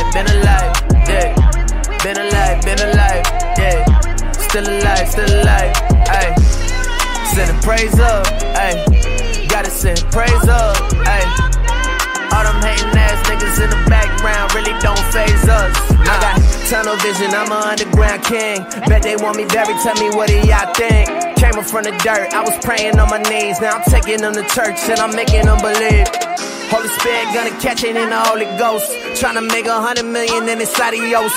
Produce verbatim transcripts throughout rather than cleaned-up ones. alive, been alive, yeah. Been alive, been alive, yeah. Still alive, still alive, ayy. Send the praise up, ayy. Gotta send praise up, ayy. All them hating ass niggas in the background really don't faze us. I got tunnel vision, I'm an underground king. Bet they want me buried, tell me what do y'all think? Came up from the dirt, I was praying on my knees. Now I'm taking them to church and I'm making them believe. Holy Spirit gonna catch it in the Holy Ghost. Tryna make a hundred million and it's adios.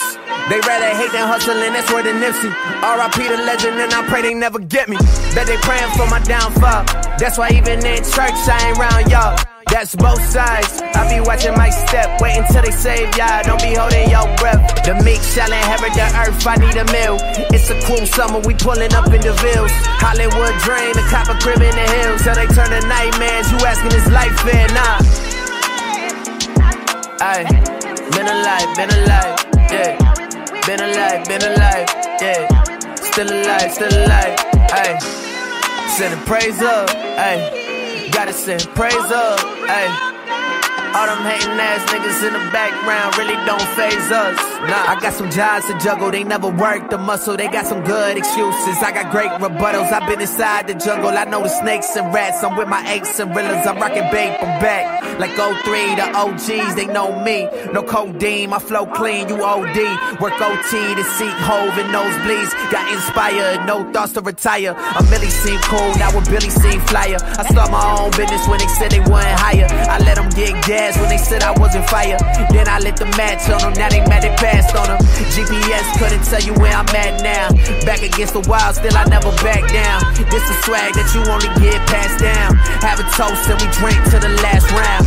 They rather hate than hustle and that's where the Nipsey. R I P the legend and I pray they never get me. Bet they praying for my downfall. That's why even in church I ain't round y'all. That's both sides. I be watching my step, waiting till they save y'all. Don't be holding your breath. The meek shall inherit the earth. I need a meal. It's a cool summer, we pulling up in the villas. Hollywood dream, the cop a crib in the hills. Till they turn to nightmares. You asking is life fair? Nah. Ayy, been alive, been alive, yeah. Been alive, been alive, yeah. Still alive, still alive, ayy. Send the praise up, ayy. Gotta send praise up, ayy. All them hating ass niggas in the background really don't faze us. Nah, I got some jobs to juggle, they never work the muscle. They got some good excuses, I got great rebuttals. I've been inside the jungle, I know the snakes and rats. I'm with my aches and rillers, I'm rockin' babe, I'm back. Like oh three, the O Gs, they know me. No codeine, my flow clean, you O D. Work O T to seek hove and nosebleeds. Got inspired, no thoughts to retire. A Millie seem cool, now a Billy seem flyer. I start my own business when they said they wasn't higher. I let them get gas when they said I wasn't fire. Then I lit the match on them, now they mad they passed on them. G P S couldn't tell you where I'm at now. Back against the wild, still I never back down. This is swag that you only get passed down. Have a toast and we drink to the last round.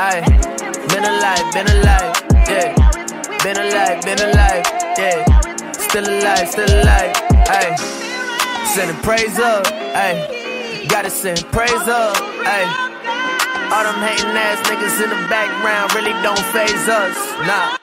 Ayy, been alive, been alive, yeah. Been alive, been alive, yeah. Still alive, still alive, ayy. Send the praise up, ayy. Gotta send praise up, ayy. All them hating ass niggas in the background really don't faze us, nah.